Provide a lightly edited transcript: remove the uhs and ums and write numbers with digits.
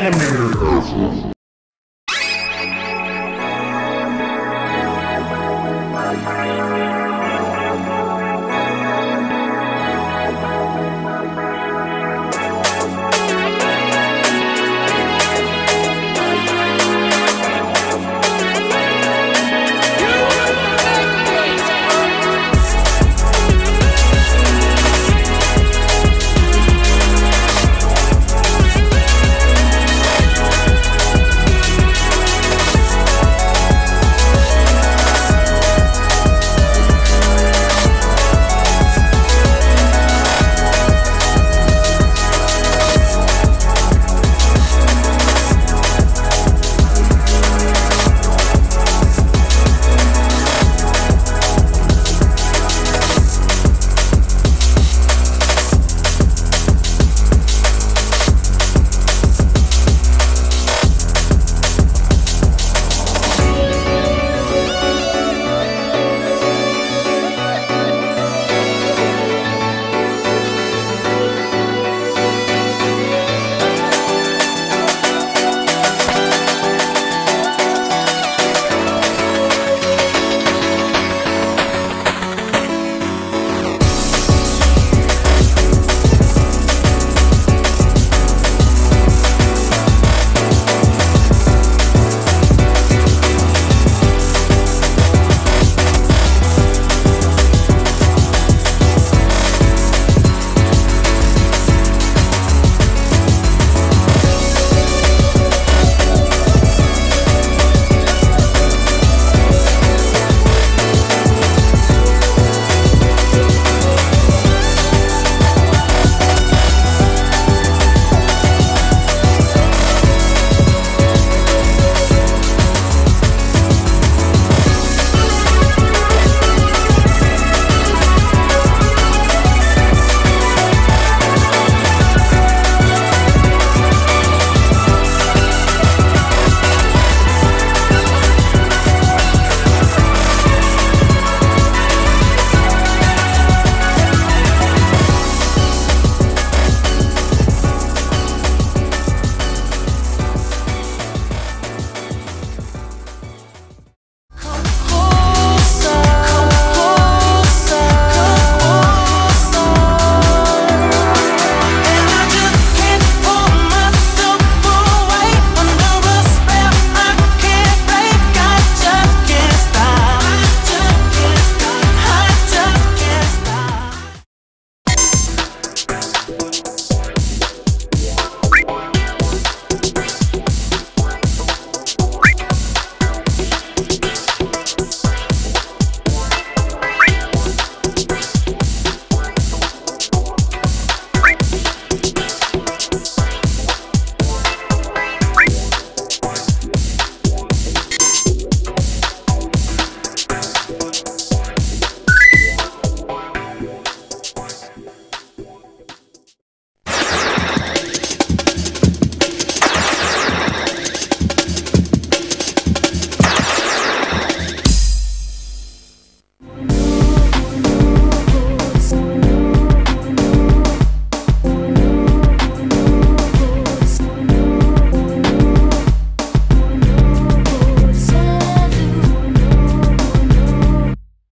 animator.